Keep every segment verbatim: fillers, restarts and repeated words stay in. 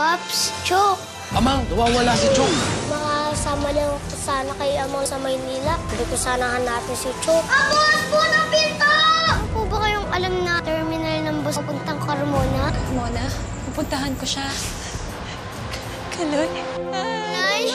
Pops, Chok. Amang, nawawala si Chok. Makasama lang ako sana kay Amang sa Maynila. Hindi ko sana hanapin si Chok. Abukas po ng pinto! Ano po ba kayong alam na terminal ng bus papuntang Carmona? Carmona? Pupuntahan ko siya. Kaloy. Ay!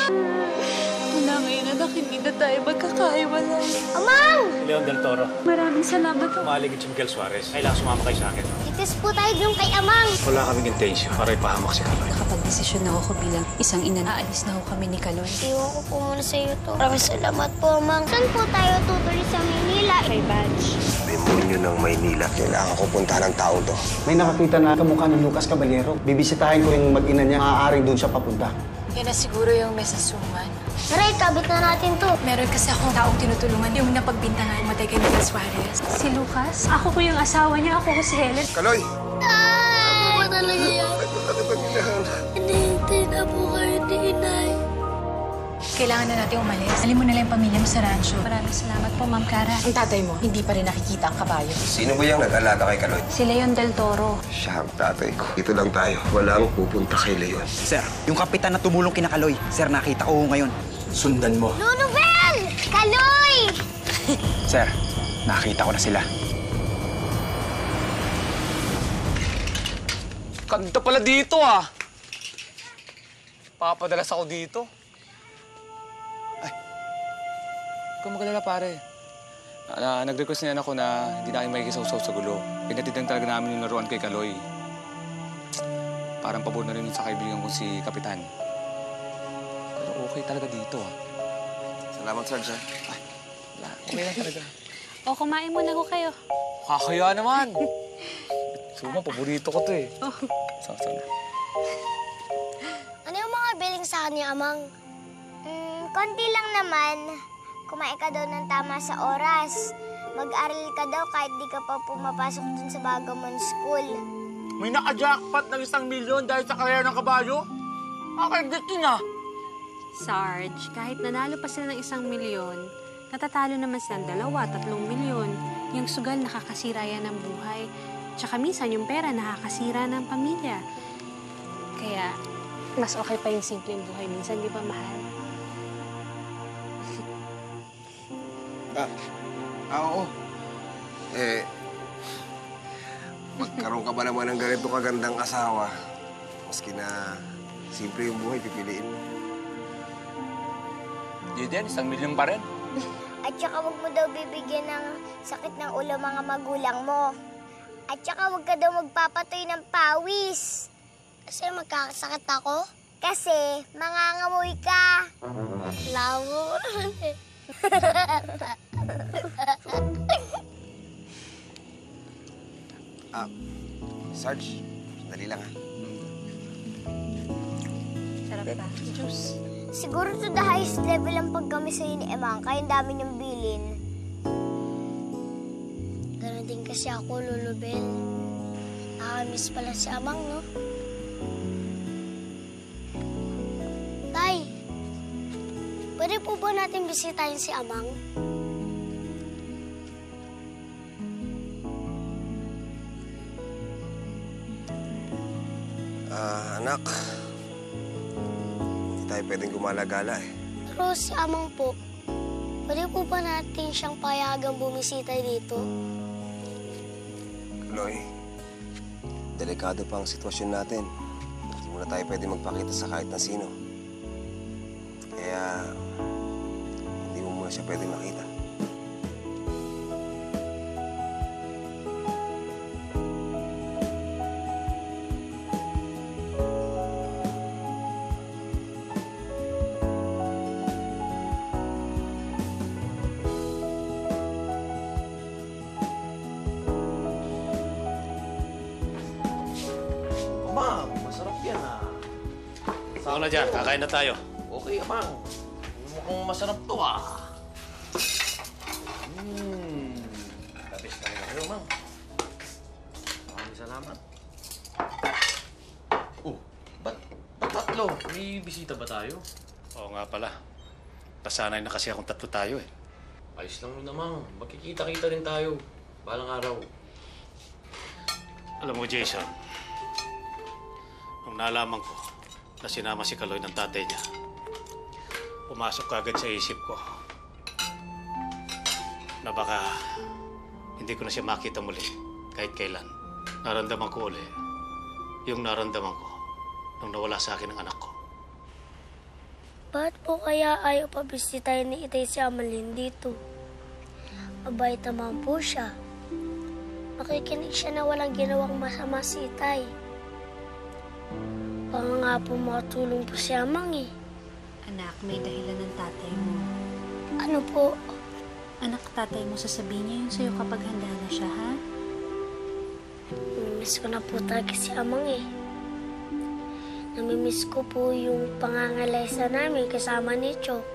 Mula ngayon, anak, hindi na tayo magkakaiwala. Amang! Leon del Toro. Maraming salamat po. Maaligid si Miguel Suarez. Kailangan sumama kayo sa akin. Itis po tayo doon kay Amang. Wala kaming intention para ipahamak si Kaloy. Nakapag-desisyon na ako bilang isang ina. Aalis na ako kami ni Kaloy. Iwan ko po muna sa iyo to. Maraming salamat po, Amang. Saan po tayo tutuloy sa Maynila? Kay Badge. Demonyo ng Maynila. Kailangan ko punta ng tao to. May nakakita na kamukha ng Lucas Caballero. Bibisitahin ko yung mag-ina niya. Maaaring doon siya papunta. Yan na siguro yung may sasuman. Aray, kabit na natin to. Meron kasi akong taong tinutulungan. Yung napagbintangan, matay kay Miguel Suarez. Si Lucas? Ako po yung asawa niya. Ako ko si Helen. Kaloy! Ay! Ako ba talaga yan? Ano ka na pag-inahan? Hinihintay na po kayo ni Inay. Kailangan na natin umalis. Alim mo na lang yung pamilya mo sa rancho. Maraming salamat po, Ma'am Cara. Ang tatay mo, hindi pa rin nakikita ang kabayo. Sino ba yung nag-alaga kay Kaloy? Si Leon del Toro. Siya ang tatay ko. Dito lang tayo. Walang pupunta kay Leon. Sir, yung kapitan na tumulong kina Kaloy. Sir, nakita ko ngayon. Sundan mo. Lunobel! Kaloy! Sir, nakita ko na sila. Kanta pala dito, ah. Papadalas ako dito. Huwag magalala, pare. Uh, Nag-request niyan ako na hindi na kayo makikisaw-saw sa gulo. Pinatid lang talaga namin yung laruan kay Kaloy. Parang pabor na rin sa kaibigan ko si Kapitan. Pero okay talaga dito, ha? Salamat, Sergeant. Ay, wala. Okay lang talaga. O, kumain muna ko kayo. Kakaya naman! Suma, paborito ko to, eh. Oh. Sa sana. Ano yung mga billing sa kanya, Amang? Mm, konti lang naman. Kumain ka daw ng tama sa oras. Mag-aral ka daw kahit di ka pa pumapasok dun sa Bagamon School. May naka-jackpot ng isang milyon dahil sa karera ng kabayo? Akin, gusto na! Sarge, kahit nanalo pa sila ng isang milyon, natatalo naman sila ng dalawa, tatlong milyon. Yung sugal nakakasira yan ng buhay. Tsaka minsan yung pera nakakasira ng pamilya. Kaya, mas okay pa yung simpleng buhay. Minsan di pa mahal. Ah, ah, oo. Eh, magkaroon ka ba naman ng ganito kagandang asawa? Maski na simple yung buhay, pipiliin mo. Yun yan, isang milyon pa rin. At saka huwag mo daw bibigyan ng sakit ng ulo mga magulang mo. At saka huwag ka daw magpapatoy ng pawis. Kasi magkakasakit ako? Kasi mangangamoy ka. Labo. Ah, Sarge, dali lang, ha? Sarap ba? Juice. Siguro to the highest level ang paggamit sa'yo ni Emang, kaya ang dami niyang bilin. Ganun din kasi ako, Lolo Bel. Nakamiss pala si Amang, no? Tay! Pwede po ba natin bisitahin si Amang? Ah, uh, anak. Hindi tayo pwedeng gumala-gala, eh. Pero si Amang po, pwede po ba natin siyang payagang bumisita dito? Kaloy, delikado pa ang sitwasyon natin. Hindi muna tayo pwede magpakita sa kahit na sino. Kaya, hindi mo muna siya pwede makita. Ma'am, masarap yan, ah. Saan na dyan? Kakain na tayo. Okay, Amang. Mukhang masarap to, ah. Hmm. Tapos tayo kayo, Amang. Maraming salamat. Oh, ba't tatlo? May bisita ba tayo? Oo nga pala. Pasanay na kasi akong tatlo tayo, eh. Ayos lang yun, Amang. Magkikita-kita rin tayo. Balang araw. Alam mo, Jason, nung nalaman ko, na sinama si Kaloy ng tatay niya. Pumasok kagad sa isip ko na baka hindi ko na siya makita muli kahit kailan. Naramdaman ko uli yung naramdaman ko nung nawala sa akin ang anak ko. Ba't po kaya ayaw pabisitahin ni Itay si Amalyn dito? Mabait naman po siya. Makikinig siya na walang ginawang masama si Itay. Baka nga po makatulong po si Amang eh. Anak, may dahilan ng tatay mo. Ano po? Anak, tatay mo, sasabihin niya yung sa'yo kapag handa na siya, ha? Namimiss ko na po talaga si Amang eh. Namimiss ko po yung pangangalaysa namin kasama ni Chalk.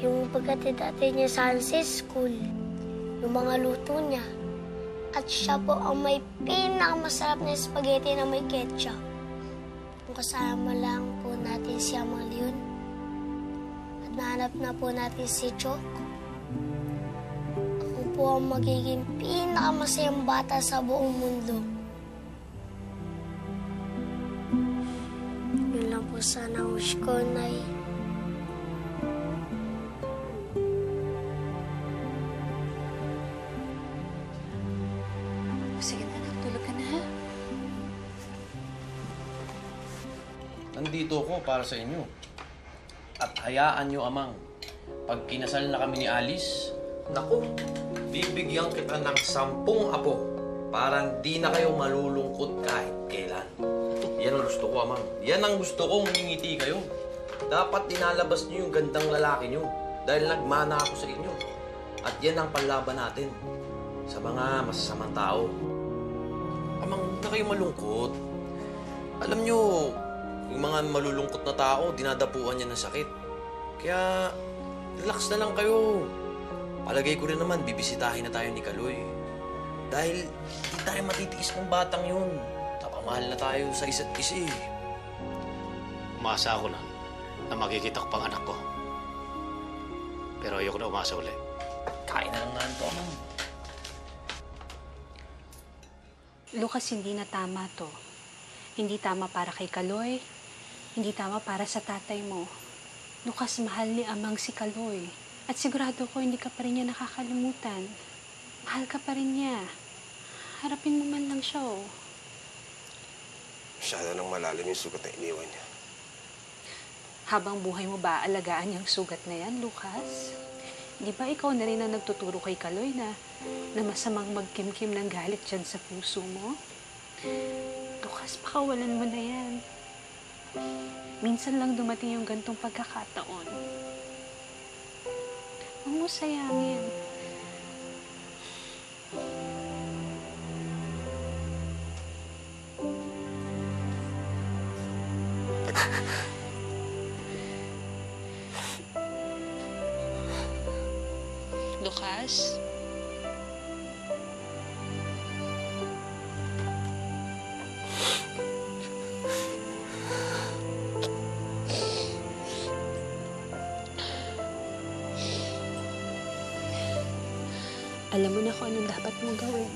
Yung pagkatid-atid niya sa Hanses School. Yung mga luto niya. At siya po ang may pinakamasarap na spaghetti na may ketchup. Kung kasama lang po natin si Amang Leon. Nahanap na po natin si Chalk. Ako po ang magiging pinakamasayang bata sa buong mundo. Yun lang po sana wish ko, Nay. Sige na, tulog ka na, ha? Nandito ako para sa inyo. At hayaan nyo, Amang. Pag kinasal na kami ni Alice, naku, bibigyan kita ng sampung apo. Parang di na kayo malulungkot kahit kailan. Yan ang gusto ko, Amang. Yan ang gusto kong ngingiti kayo. Dapat dinalabas nyo yung gandang lalaki nyo dahil nagmana ako sa inyo. At yan ang panlaban natin sa mga masasamang tao. Amang, huwag na kayo malungkot. Alam nyo, yung mga malulungkot na tao, dinadapuan niya ng sakit. Kaya, relax na lang kayo. Palagay ko rin naman, bibisitahin na tayo ni Kaloy. Dahil, hindi tayo matitiis ng batang yun. Napamahal na tayo sa isa't isa. Umasa ako na na makikita ko pang anak ko. Pero ayoko na umasa ulit. Kain na lang nga ito, Amang. Lucas, hindi na tama to. Hindi tama para kay Kaloy. Hindi tama para sa tatay mo. Lucas, mahal ni Amang si Kaloy. At sigurado ko hindi ka pa rin niya nakakalimutan. Mahal ka pa rin niya. Harapin mo man lang siya, oh. Masyado nang malalim yung sugat na iniwan niya. Habang buhay mo ba, alagaan yung sugat na yan, Lucas? Di ba ikaw na rin ang nagtuturo kay Kaloy na, na masamang magkimkim ng galit dyan sa puso mo? Lucas, pakawalan mo na yan. Minsan lang dumating yung gantong pagkakataon. Huwag mo sayangin. Lucas? Alam mo na kung anong dapat mong gawin.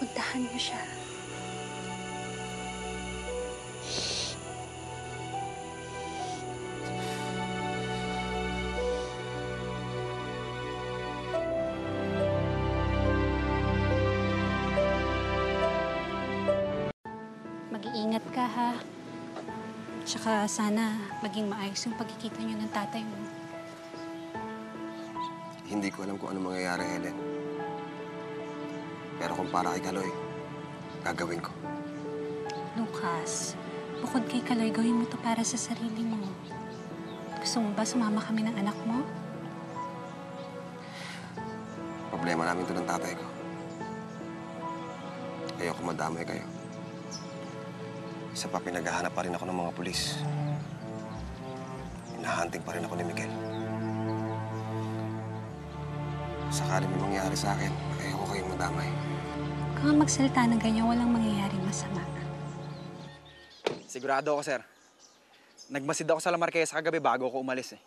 Puntahan mo siya. Mag-iingat ka, ha? Tsaka sana maging maayos yung pagkikita niyo ng tatay mo. Hindi ko alam kung ano mangyayari, Helen. Pero kung para kay Kaloy, gagawin ko. Lucas, bukod kay Kaloy, gawin mo to para sa sarili mo. Gusto mo ba sumama kami ng anak mo? Problema namin to ng tatay ko. Ayoko madamay kayo. Isa pa, pinaghahanap pa rin ako ng mga pulis. Hinahunting pa rin ako ni Miguel. Sakali may mangyari sa akin, kaya ako kayong madamay. Huwag kang magsalita ng ganyan, walang mangyayari masama. Sigurado ako, sir. Nagmasid ako sa La Marquesa kagabi bago ako umalis eh.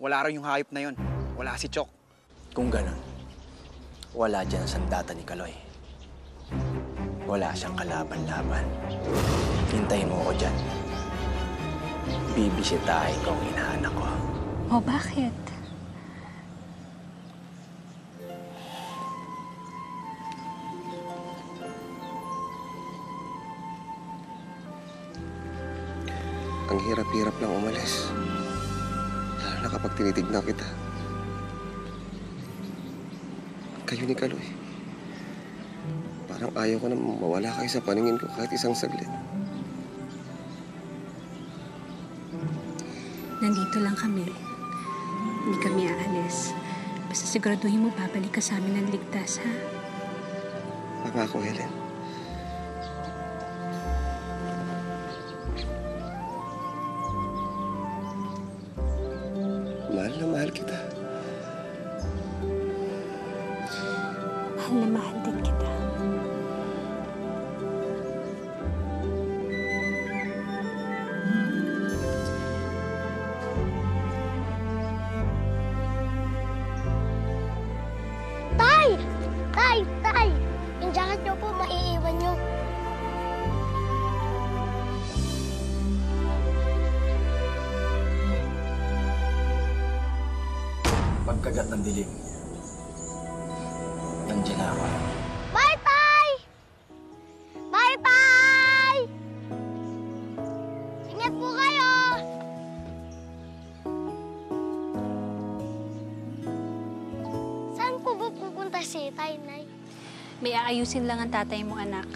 Wala rin yung hayop na yun. Wala si Chalk. Kung ganun, wala dyan ang sandata ni Kaloy. Wala siyang kalaban-laban. Hintayin mo ko dyan. Bibisitahin ko ang inaanak ko. O, bakit? Ang hirap-hirap lang umalis. Lalo na kapag tinitignan kita. Kayo ni Kaloy. Parang ayaw ko na mawala kayo sa paningin ko kahit isang saglit. Nandito lang kami. Hindi kami aalis. Basta siguraduhin mo babalik ka sa amin ng ligtas, ha? Pangako, Helen. Pagkagat ng dilim, nandiyan ako. Bye-bye! Bye-bye! Ingat po kayo! Saan po ba pupunta si Tainay? May aayusin lang ang tatay mo, anak.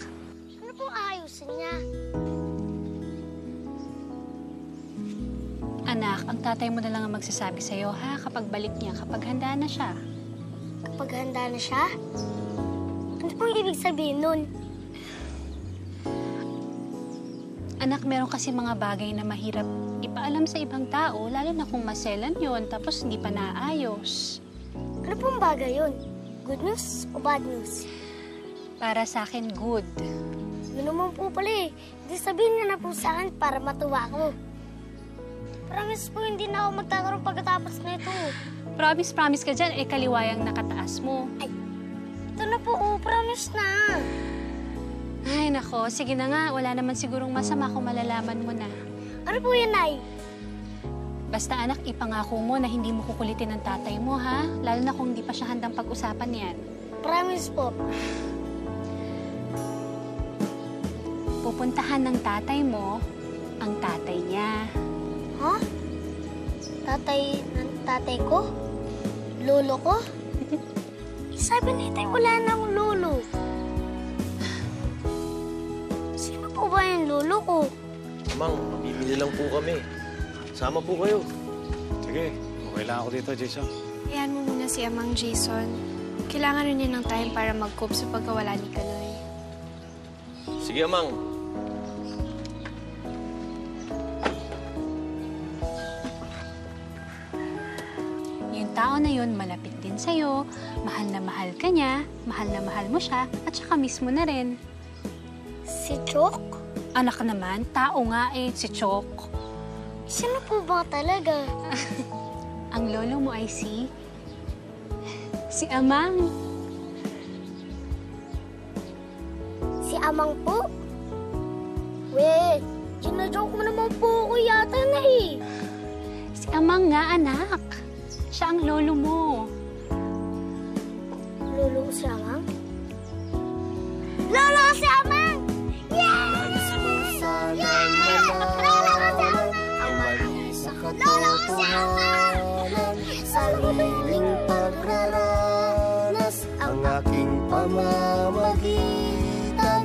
Ano pong aayusin niya? Anak, ang tatay mo na lang ang magsasabi sa'yo, ha? Kapag balik niya, kapag handa na siya. Kapag handa na siya? Ano pong ibig sabihin nun? Anak, meron kasi mga bagay na mahirap ipaalam sa ibang tao, lalo na kung maselan yun, tapos hindi pa naayos. Ano pong bagay yun? Good news o bad news? Para sa akin, good. Ano naman po pala eh. Hindi sabihin niya na po sa akin para matuwa ako. Promise po, hindi na ako magkakaroon pagkatapos na ito. Promise, promise ka dyan. Eh, kaliwayang nakataas mo. Ay, ito na po. Oh, promise na. Ay, nako. Sige na nga. Wala naman sigurong masama kung malalaman mo na. Ano po yun, Nay? Basta, anak, ipangako mo na hindi mo kukulitin ang tatay mo, ha? Lalo na kung hindi pa siya handang pag-usapan yan. Promise po. Pupuntahan ng tatay mo ang tatay niya. Ha? Huh? Tatay ng tatay ko? Lolo ko? Sabi ni Tay, wala nang lolo. Sino po ba yung lolo ko? Mang, mamimili lang po kami. Sama po kayo. Sige, kailangan ko dito, Jason. Hayaan mo muna si Amang Jason. Kailangan rin niya ng time para mag-cope sa pagkawala ni Kaloy. Sige, Amang. Tao na yun, malapit din sa'yo, mahal na mahal ka niya, mahal na mahal mo siya, at saka mismo na rin. Si Chalk? Anak naman, tao nga eh, si Chalk. Sino po ba talaga? Ang lolo mo ay si... si Amang. Si Amang po? Weh, ginajoke mo naman po ako yata na eh. Si Amang nga, anak. Siya ang lolo mo. Lolo ko si Amang? Lolo ko si Amang! Yay! Yay! Lolo ko si Amang! Lolo ko si Amang! Sariling pagraranas ang aking pamamagitan.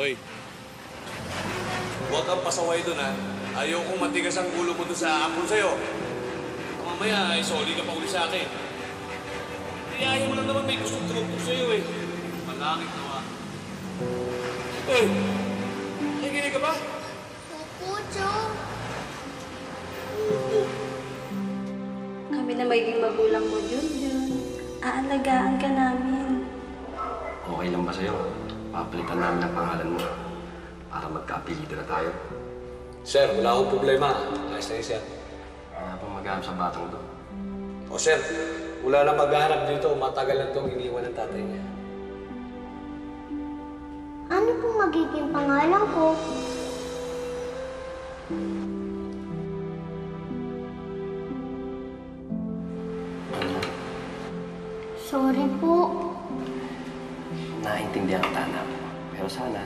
Hoy, huwag kang pasaway doon, ha? Ayaw kong matigas ang gulo ko doon sa ampun sa'yo. Mamaya, isoli ka pa ulit sa akin. Ayahin mo lang naman, may gustong trupo sa'yo, eh. Malangit na, ha? Hoy, nakikinig ka ba? Opo, John. Kami na magiging magulang mo, Junjun. Aalagaan ka namin. Okay lang ba sa'yo? Papalitan namin ang pangalan mo para magka-apelido na tayo. Sir, wala akong problema. Ayos na yun, sir. Kaya po maghanap sa batang to. O, sir, wala lang maghanap dito. Matagal lang itong iniwan ng tatay niya. Ano po magiging pangalan ko? Sorry po. Nakaintindihan ang tanak. Pero sana,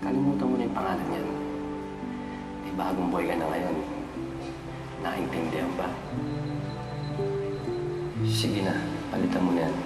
kalimutan mo na yung pangalan niyan. Eh, bagong boy ka na ngayon. Nakaintindihan ba? Sige na, palitan mo na yan.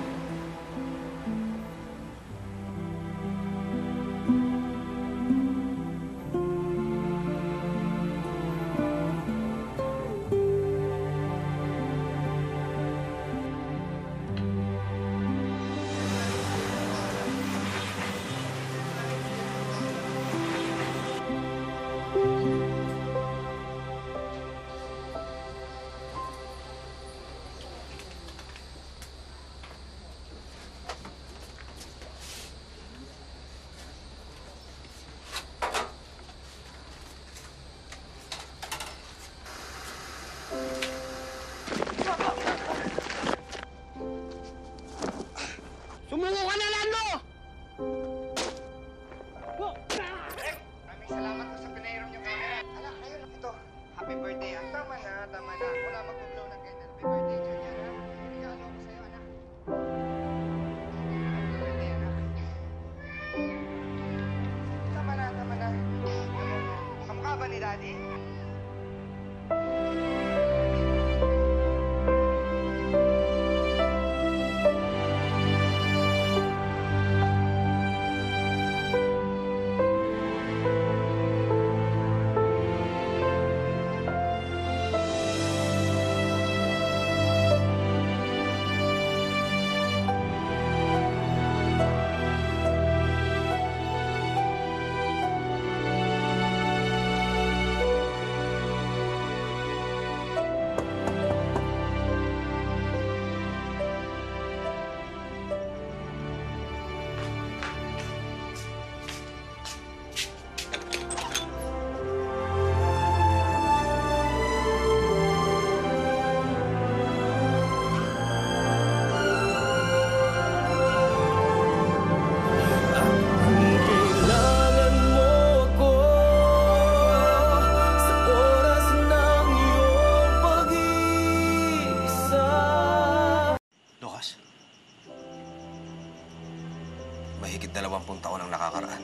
Dalawang punta ko ng nakakaraan.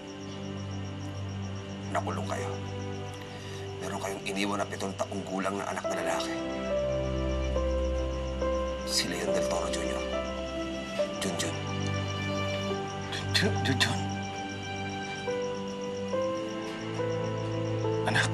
Nakulong kayo. Meron kayong iniwan na pitong taong gulang na anak na lalaki. Si Leon del Toro Junior Junjun. Junjun? Anak.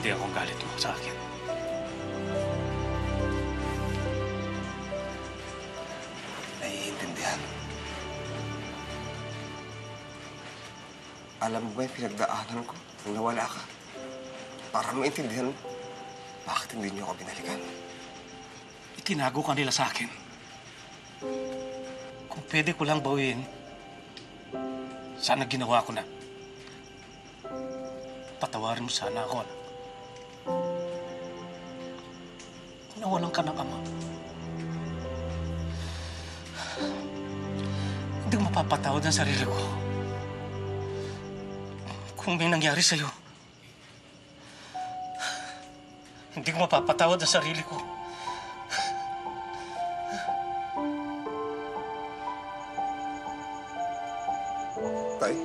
Hindi akong galit mo sa akin. Naiintindihan. Alam mo ba yung pinagdaanan ko nung nawala ka? Para maintindihan mo, bakit hindi niyo ako binalikan? Itinago ka nila sa akin. Kung pwede ko lang bawiin, sana ginawa ko na. Patawarin mo sana ako, anak. Nawalan ka ng ama. Hindi ko mapapatawad ang sarili ko. Kung may nangyari sa'yo, hindi ko mapapatawad ang sarili ko. Tay.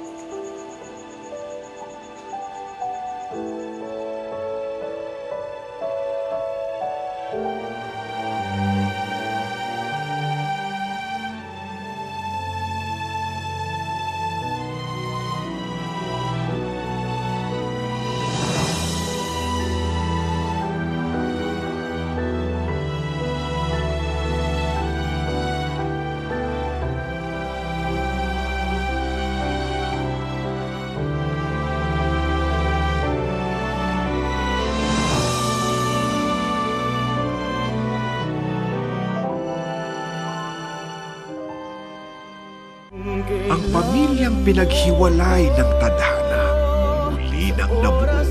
Ang pamilyang pinaghiwalay ng tadhana muli nang nabuo.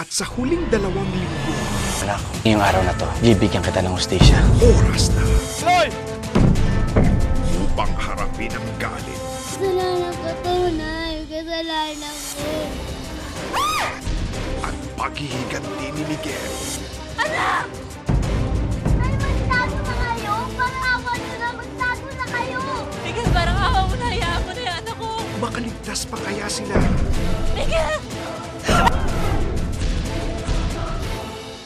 At sa huling dalawang linggo, anak, ngayong araw na to, bibigyan kita ng hustisya. Oras na upang harapin ang galit. Kasalanan ko to, Nay. Kasalanan ko. At paghihiganti ni Miguel. Anak! Ay, magtago na kayo! Parang awa nyo na! Magtago na kayo! Miguel, parang awa mo na! Hayaan mo na yung anak ko! Makaligtas pa kaya sila? Miguel!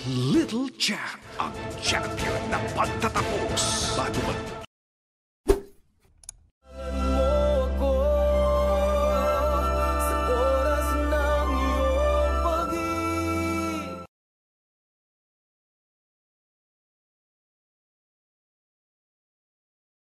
Little Champ, ang champion ng pagtatapos. Bago mag